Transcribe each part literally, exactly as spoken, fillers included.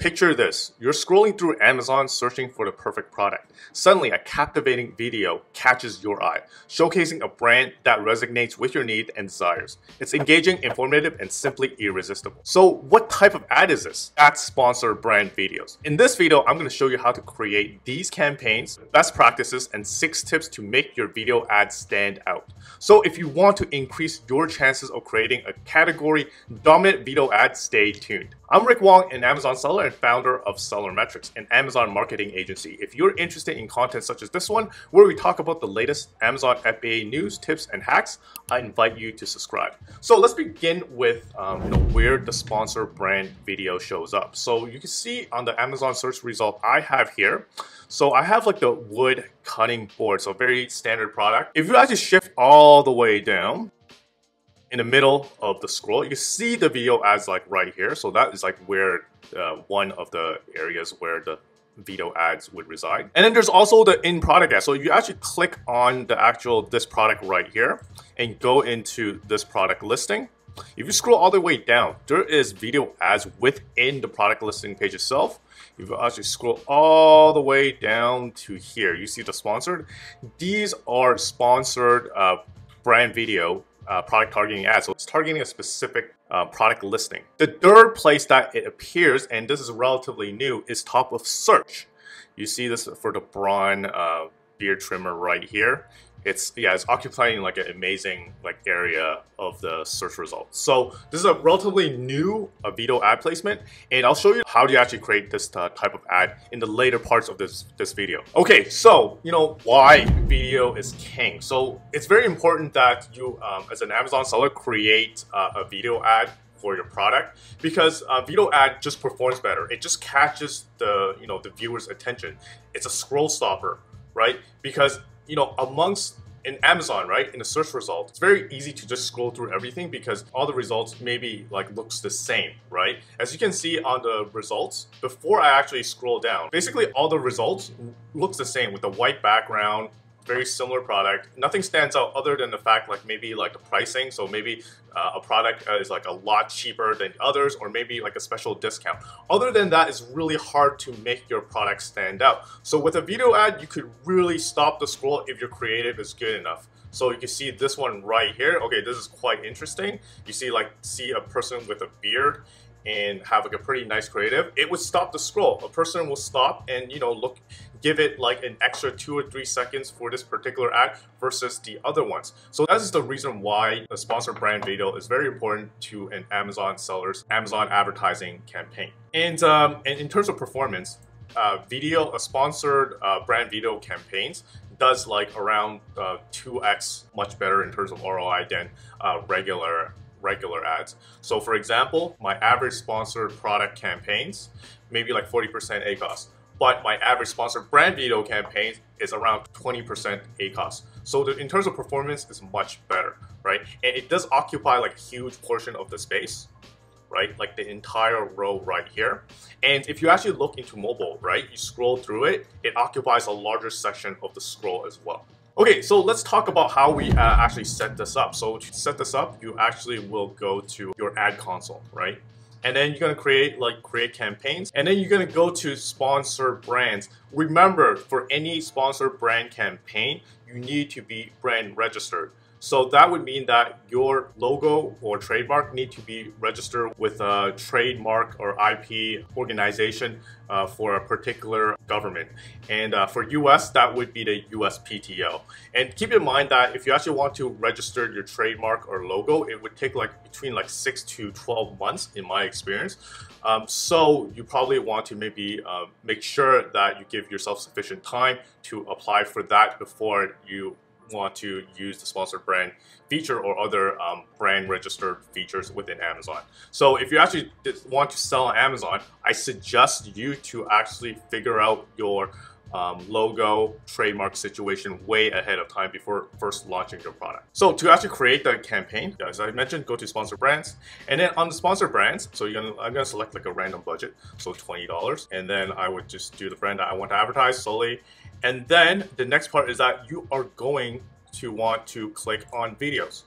Picture this, you're scrolling through Amazon searching for the perfect product. Suddenly, a captivating video catches your eye, showcasing a brand that resonates with your needs and desires. It's engaging, informative, and simply irresistible. So what type of ad is this? That's sponsored brand videos. In this video, I'm gonna show you how to create these campaigns, best practices, and six tips to make your video ad stand out. So if you want to increase your chances of creating a category dominant video ad, stay tuned. I'm Rick Wong, an Amazon seller and founder of Seller Metrics, an Amazon marketing agency. If you're interested in content such as this one, where we talk about the latest Amazon F B A news, tips, and hacks, I invite you to subscribe. So let's begin with um, you know, where the sponsor brand video shows up. So you can see on the Amazon search result I have here. So I have like the wood cutting board, so very standard product. If you actually shift all the way down, in the middle of the scroll, you can see the video ads like right here. So that is like where uh, one of the areas where the video ads would reside. And then there's also the in product ad. So you actually click on the actual, this product right here and go into this product listing. If you scroll all the way down, there is video ads within the product listing page itself. If you actually scroll all the way down to here, you see the sponsored. These are sponsored uh, brand video Uh, product targeting ads. So it's targeting a specific uh, product listing. The third place that it appears, and this is relatively new, is top of search. You see this for the Braun uh, beard trimmer right here. It's, yeah, it's occupying like an amazing like area of the search results. So this is a relatively new uh, video ad placement, and I'll show you how do you actually create this uh, type of ad in the later parts of this, this video. Okay, so you know why video is king. So it's very important that you, um, as an Amazon seller, create uh, a video ad for your product, because a video ad just performs better. It just catches the, you know, the viewer's attention. It's a scroll stopper, right? Because you know, amongst in Amazon, right, in the search results, it's very easy to just scroll through everything because all the results maybe like looks the same, right? As you can see on the results, before I actually scroll down, basically all the results looks the same with the white background, very similar product. Nothing stands out other than the fact like maybe like the pricing. So maybe uh, a product is like a lot cheaper than others, or maybe like a special discount. Other than that, it's really hard to make your product stand out. So with a video ad, you could really stop the scroll if your creative is good enough. So you can see this one right here. Okay, this is quite interesting. You see like see a person with a beard and have like a pretty nice creative. It would stop the scroll. A person will stop and, you know, look, give it like an extra two or three seconds for this particular ad versus the other ones. So that is the reason why the sponsored brand video is very important to an Amazon seller's Amazon advertising campaign. And, um, and in terms of performance, uh, video, a sponsored uh, brand video campaigns does like around uh, two X much better in terms of R O I than uh, regular regular ads. So for example, my average sponsored product campaigns, maybe like forty percent A C O S, but my average sponsored brand video campaigns is around twenty percent A C O S. So the, in terms of performance, it's much better, right? And it does occupy like a huge portion of the space, right? Like the entire row right here. And if you actually look into mobile, right? You scroll through it, it occupies a larger section of the scroll as well. Okay, so let's talk about how we uh, actually set this up. So to set this up, you actually will go to your ad console, right? And then you're gonna create like create campaigns, and then you're gonna go to sponsored brands. Remember, for any sponsored brand campaign, you need to be brand registered. So that would mean that your logo or trademark need to be registered with a trademark or I P organization uh, for a particular government. And uh, for U S, that would be the U S P T O. And keep in mind that if you actually want to register your trademark or logo, it would take like between like six to twelve months in my experience. Um, so you probably want to maybe uh, make sure that you give yourself sufficient time to apply for that before you want to use the sponsored brand feature or other um, brand registered features within Amazon. So if you actually want to sell on Amazon, I suggest you to actually figure out your um, logo trademark situation way ahead of time before first launching your product. So to actually create the campaign, as I mentioned, go to sponsored brands, and then on the sponsored brands, so you're gonna, I'm gonna select like a random budget, so twenty dollars, and then I would just do the brand that I want to advertise solely. And then the next part is that you are going to want to click on videos,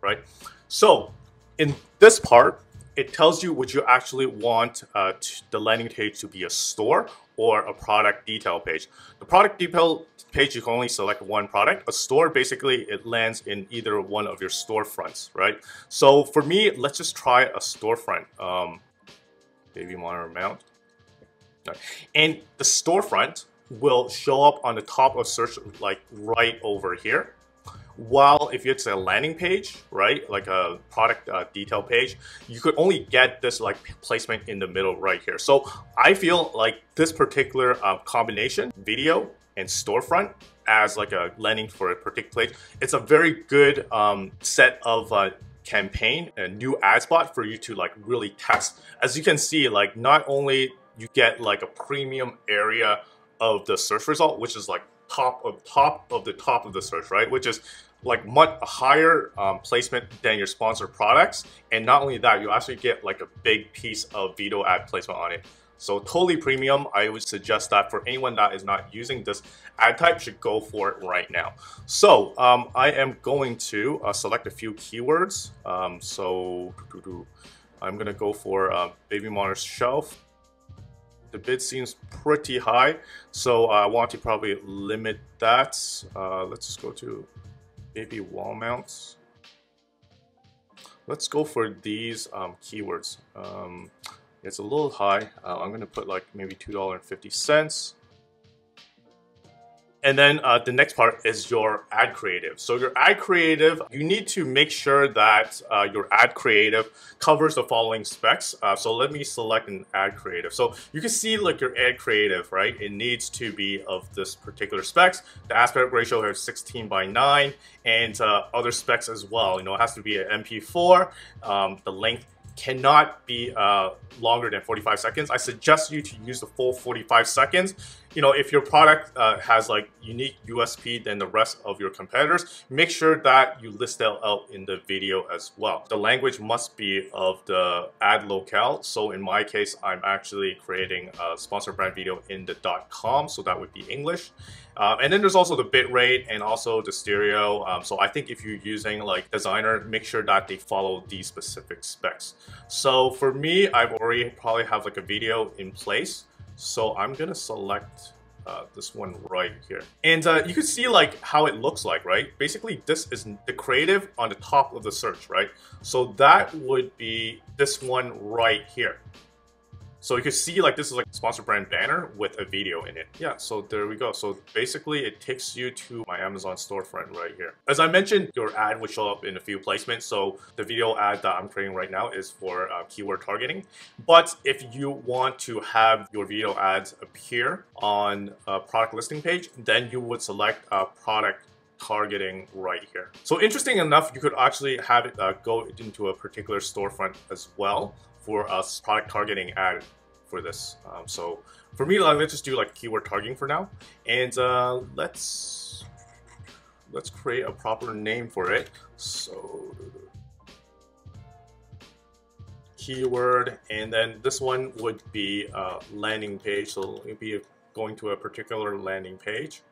right? So in this part, It tells you would you actually want uh, the landing page to be a store or a product detail page. The product detail page, you can only select one product. A store, basically, it lands in either one of your storefronts, right? So for me, let's just try a storefront. Um, baby monitor mount. Okay. And the storefront will show up on the top of search, like right over here. While if it's a landing page, right, like a product uh, detail page, you could only get this like placement in the middle right here. So I feel like this particular uh, combination, video and storefront as like a landing for a particular page, it's a very good um, set of uh, campaign and new ad spot for you to like really test. As you can see, like not only you get like a premium area of the search result, which is like top of top of the top of the search, right, which is like much higher um, placement than your sponsored products. And not only that, you actually get like a big piece of video ad placement on it. So totally premium. I would suggest that for anyone that is not using this ad type should go for it right now. So um, I am going to uh, select a few keywords. Um, so I'm gonna go for uh, baby monitor's shelf. The bid seems pretty high, so I want to probably limit that. Uh, let's just go to maybe wall mounts. Let's go for these um, keywords. Um, it's a little high. Uh, I'm going to put like maybe two dollars and fifty cents. And then uh, the next part is your ad creative. So your ad creative, you need to make sure that uh, your ad creative covers the following specs. Uh, so let me select an ad creative. So you can see like your ad creative, right? It needs to be of this particular specs. The aspect ratio here is sixteen by nine and uh, other specs as well. You know, it has to be an M P four, um, the length cannot be uh, longer than forty-five seconds. I suggest you to use the full forty-five seconds. You know, if your product uh, has like unique U S P than the rest of your competitors, make sure that you list that out in the video as well. The language must be of the ad locale. So in my case, I'm actually creating a sponsored brand video in the .com, so that would be English. Uh, and then there's also the bit rate and also the stereo. Um, so I think if you're using like Designer, make sure that they follow these specific specs. So for me, I've already probably have like a video in place. So I'm gonna select uh, this one right here. And uh, you can see like how it looks like, right? Basically, this is the creative on the top of the search, right? So that would be this one right here. So you can see like this is like a sponsored brand banner with a video in it. Yeah, so there we go. So basically it takes you to my Amazon storefront right here. As I mentioned, your ad would show up in a few placements. So the video ad that I'm creating right now is for uh, keyword targeting. But if you want to have your video ads appear on a product listing page, then you would select a product targeting right here. So interesting enough, you could actually have it uh, go into a particular storefront as well for a product targeting ad for this. Um, so for me, like, let's just do like keyword targeting for now. And uh, let's let's create a proper name for it. So keyword, and then this one would be a landing page. So it'd be going to a particular landing page.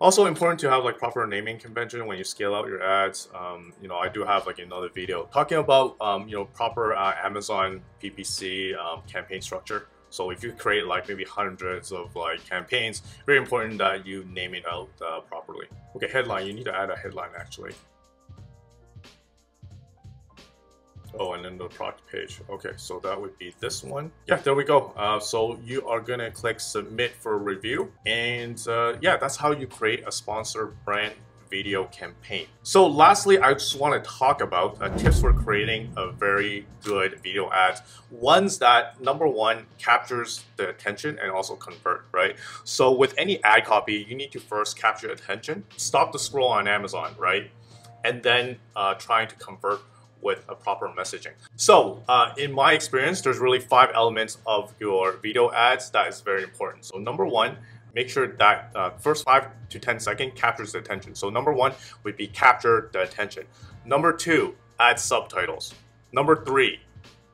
Also important to have like proper naming convention when you scale out your ads. Um, you know, I do have like another video talking about, um, you know, proper uh, Amazon P P C um, campaign structure. So if you create like maybe hundreds of like campaigns, very important that you name it out uh, properly. Okay, headline, you need to add a headline actually. Oh, and then the product page. Okay, so that would be this one. Yeah, there we go. Uh, so you are gonna click submit for review. And uh, yeah, that's how you create a sponsored brand video campaign. So lastly, I just wanna talk about uh, tips for creating a very good video ad. Ones that, number one, captures the attention and also convert, right? So with any ad copy, you need to first capture attention, stop the scroll on Amazon, right? And then uh, trying to convert with a proper messaging. So uh, in my experience, there's really five elements of your video ads that is very important. So number one, make sure that uh, first five to ten second captures the attention. So number one would be capture the attention. Number two, add subtitles. Number three,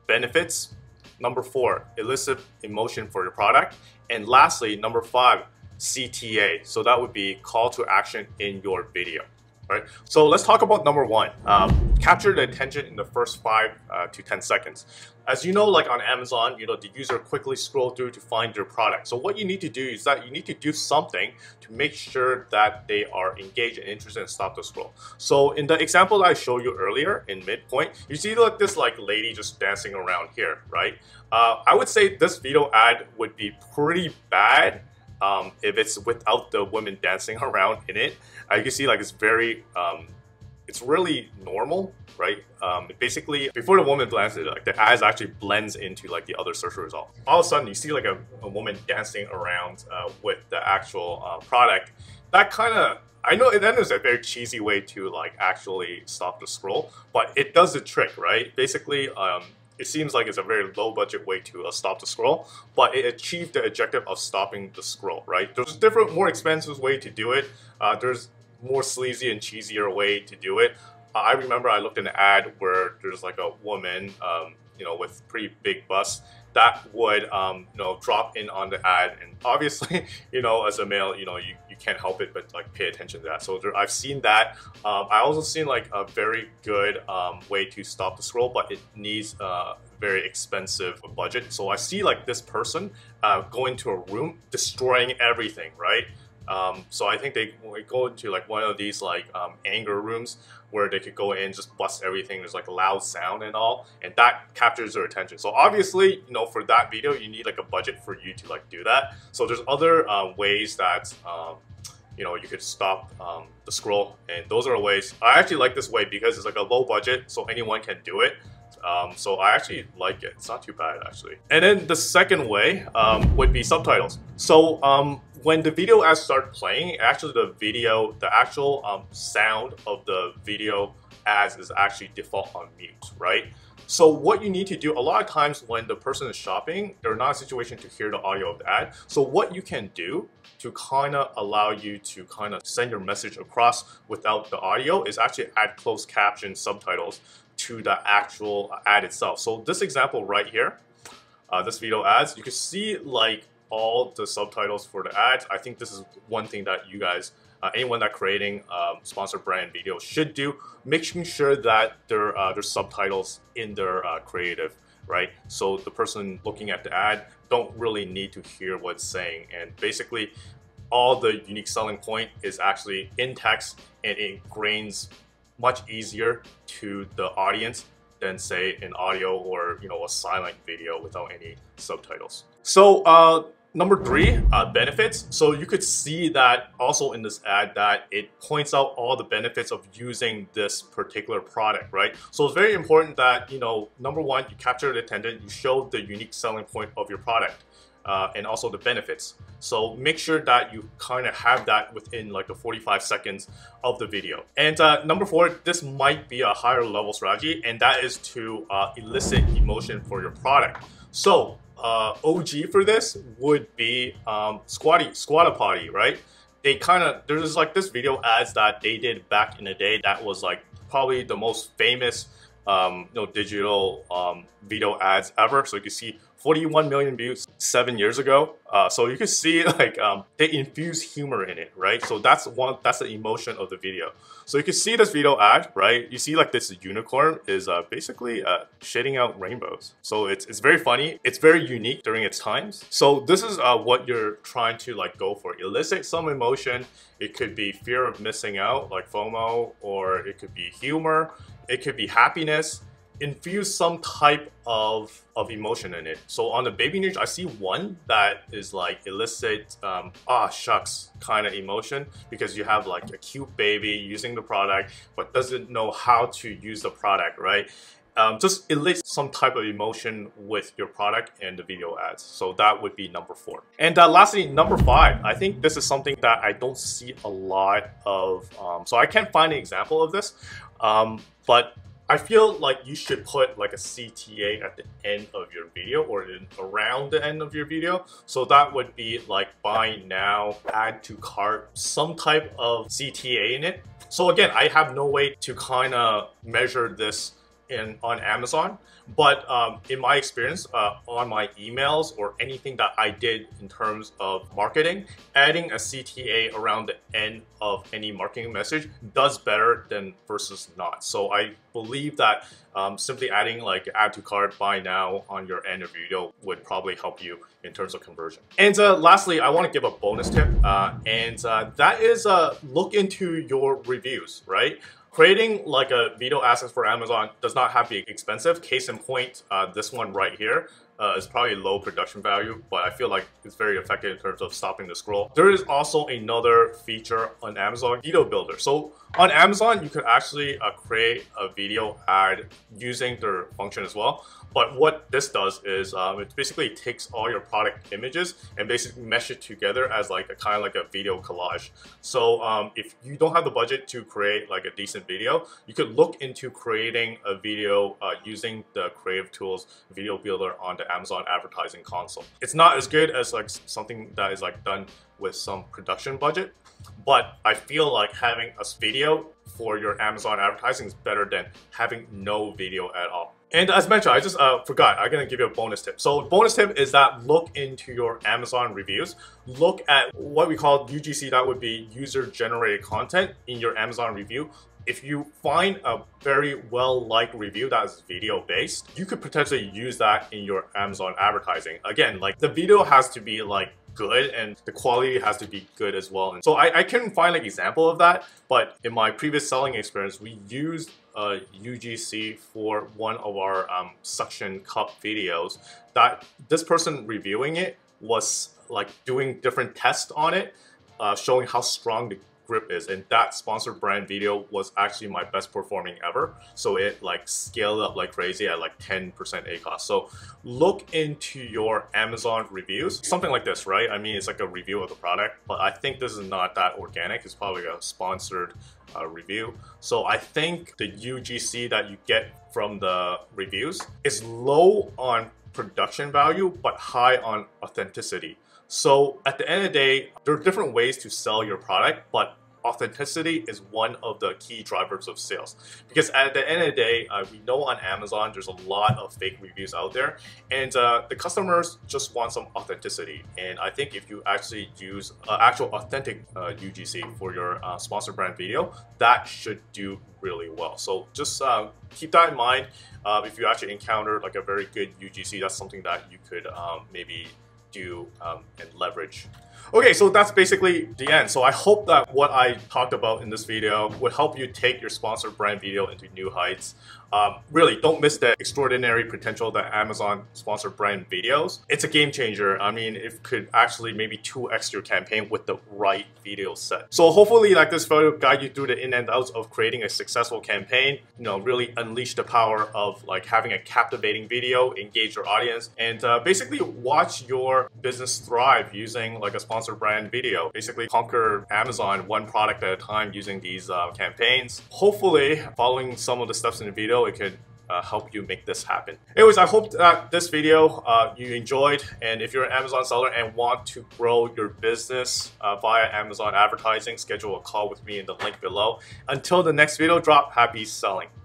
benefits. Number four, elicit emotion for your product. And lastly, number five, C T A. So that would be call to action in your video. right? So let's talk about number one, um, capture the attention in the first five uh, to ten seconds. As you know, like on Amazon, you know, the user quickly scroll through to find your product. So what you need to do is that you need to do something to make sure that they are engaged and interested and stop the scroll. So in the example that I showed you earlier in midpoint, you see like this like lady just dancing around here, right? Uh, I would say this video ad would be pretty bad um, if it's without the women dancing around in it. Uh, you can see like it's very, um, it's really normal, right? Um, basically, before the woman blends it, like the ad actually blends into like the other search result. All of a sudden, you see like a, a woman dancing around uh, with the actual uh, product. That kind of, I know that is a very cheesy way to like actually stop the scroll, but it does the trick, right? Basically, um, it seems like it's a very low budget way to uh, stop the scroll, but it achieved the objective of stopping the scroll, right? There's different, more expensive way to do it. Uh, there's more sleazy and cheesier way to do it. Uh, I remember I looked in an ad where there's like a woman, um, you know, with pretty big bust that would, um, you know, drop in on the ad. And obviously, you know, as a male, you know, you, you can't help it but like pay attention to that. So there, I've seen that. Um, I also seen like a very good um, way to stop the scroll, but it needs uh, very expensive budget. So I see like this person uh, go into a room, destroying everything, right? Um, so I think they go into like one of these like um, anger rooms where they could go in, just bust everything. There's like a loud sound and all, and that captures their attention. So obviously, you know, for that video, you need like a budget for you to like do that. So there's other uh, ways that, um, you know, you could stop um, the scroll, and those are ways. I actually like this way because it's like a low budget, so anyone can do it. Um, so I actually like it. It's not too bad actually. And then the second way um, would be subtitles. So um, when the video ads start playing, actually the video, the actual um, sound of the video ads is actually default on mute, right? So what you need to do, a lot of times when the person is shopping, they're not in a situation to hear the audio of the ad. So what you can do to kind of allow you to kind of send your message across without the audio is actually add closed caption subtitles to the actual ad itself. So this example right here, uh, this video ads, you can see like all the subtitles for the ads. I think this is one thing that you guys, uh, anyone that creating um, sponsored brand videos should do, making sure that there, uh, there's subtitles in their uh, creative, right? So the person looking at the ad don't really need to hear what's saying, and basically all the unique selling point is actually in text, and it ingrains much easier to the audience than say an audio or, you know, a silent video without any subtitles. So uh, number three, uh, benefits. So you could see that also in this ad that it points out all the benefits of using this particular product, right? So it's very important that, you know, number one, you capture the attention, you show the unique selling point of your product. Uh, and also the benefits. So make sure that you kind of have that within like the forty-five seconds of the video. And uh, number four, this might be a higher level strategy, and that is to uh, elicit emotion for your product. So uh, O G for this would be um, Squatty, Squatty Potty, right? They kind of, there's like this video ads that they did back in the day that was like probably the most famous Um, you know, digital um, video ads ever. So you can see forty-one million views seven years ago. Uh, so you can see like um, they infuse humor in it, right? So that's one, that's the emotion of the video. So you can see this video ad, right? You see like this unicorn is uh, basically uh, shading out rainbows. So it's, it's very funny. It's very unique during its times. So this is uh, what you're trying to like go for. Elicit some emotion. It could be fear of missing out, like FOMO, or it could be humor. It could be happiness, infuse some type of, of emotion in it. So on the baby niche, I see one that is like illicit, um, ah shucks kind of emotion, because you have like a cute baby using the product, but doesn't know how to use the product, right? Um, just elicit some type of emotion with your product and the video ads. So that would be number four. And uh, lastly, number five, I think this is something that I don't see a lot of. Um, so I can't find an example of this, um, but I feel like you should put like a C T A at the end of your video, or in, around the end of your video. So that would be like buy now, add to cart, some type of C T A in it. So again, I have no way to kind of measure this in on Amazon, but um, in my experience, uh, on my emails or anything that I did in terms of marketing, adding a C T A around the end of any marketing message does better than versus not. So I believe that um, simply adding like add to cart, buy now on your end of video would probably help you in terms of conversion. And uh, lastly, I want to give a bonus tip, uh, and uh, that is uh, look into your reviews, right? Creating like a video assets for Amazon does not have to be expensive. Case in point, uh, this one right here uh, is probably low production value, but I feel like it's very effective in terms of stopping the scroll. There is also another feature on Amazon, Video Builder. So on Amazon, you could actually uh, create a video ad using their function as well. But what this does is um, it basically takes all your product images and basically mesh it together as like a kind of like a video collage. So um, if you don't have the budget to create like a decent video, you could look into creating a video uh, using the Creative Tools Video Builder on the Amazon advertising console. It's not as good as like something that is like done with some production budget, but I feel like having a video for your Amazon advertising is better than having no video at all. And as mentioned, I just uh, forgot, I'm gonna give you a bonus tip. So bonus tip is that look into your Amazon reviews. Look at what we call U G C, that would be user-generated content in your Amazon review. If you find a very well-liked review that is video-based, you could potentially use that in your Amazon advertising. Again, like the video has to be like good and the quality has to be good as well. And so I, I couldn't find an example of that, but in my previous selling experience, we used Uh, U G C for one of our um, suction cup videos that this person reviewing it was like doing different tests on it, uh, showing how strong the grip is, and that sponsored brand video was actually my best performing ever. So it like scaled up like crazy at like ten percent A C O S. So look into your Amazon reviews, something like this, right? I mean, it's like a review of the product, but I think this is not that organic. It's probably a sponsored uh, review. So I think the U G C that you get from the reviews is low on production value, but high on authenticity. So at the end of the day, there are different ways to sell your product, but authenticity is one of the key drivers of sales. Because at the end of the day, uh, we know on Amazon, there's a lot of fake reviews out there, and uh, the customers just want some authenticity. And I think if you actually use uh, actual authentic uh, U G C for your uh, sponsored brand video, that should do really well. So just uh, keep that in mind. Uh, if you actually encounter like a very good U G C, that's something that you could um, maybe do um, and leverage. Okay, so that's basically the end. So I hope that what I talked about in this video would help you take your sponsored brand video into new heights. Um, really, don't miss the extraordinary potential that Amazon sponsored brand videos. It's a game changer. I mean, it could actually maybe two X your campaign with the right video set. So hopefully like this video guide you through the in and outs of creating a successful campaign, you know, really unleash the power of like having a captivating video, engage your audience, and uh, basically watch your business thrive using like a sponsored brand video. Basically conquer Amazon one product at a time using these uh, campaigns. Hopefully following some of the steps in the video, it could uh, help you make this happen. Anyways, I hope that this video uh, you enjoyed, and if you're an Amazon seller and want to grow your business uh, via Amazon advertising, schedule a call with me in the link below. Until the next video drop, happy selling.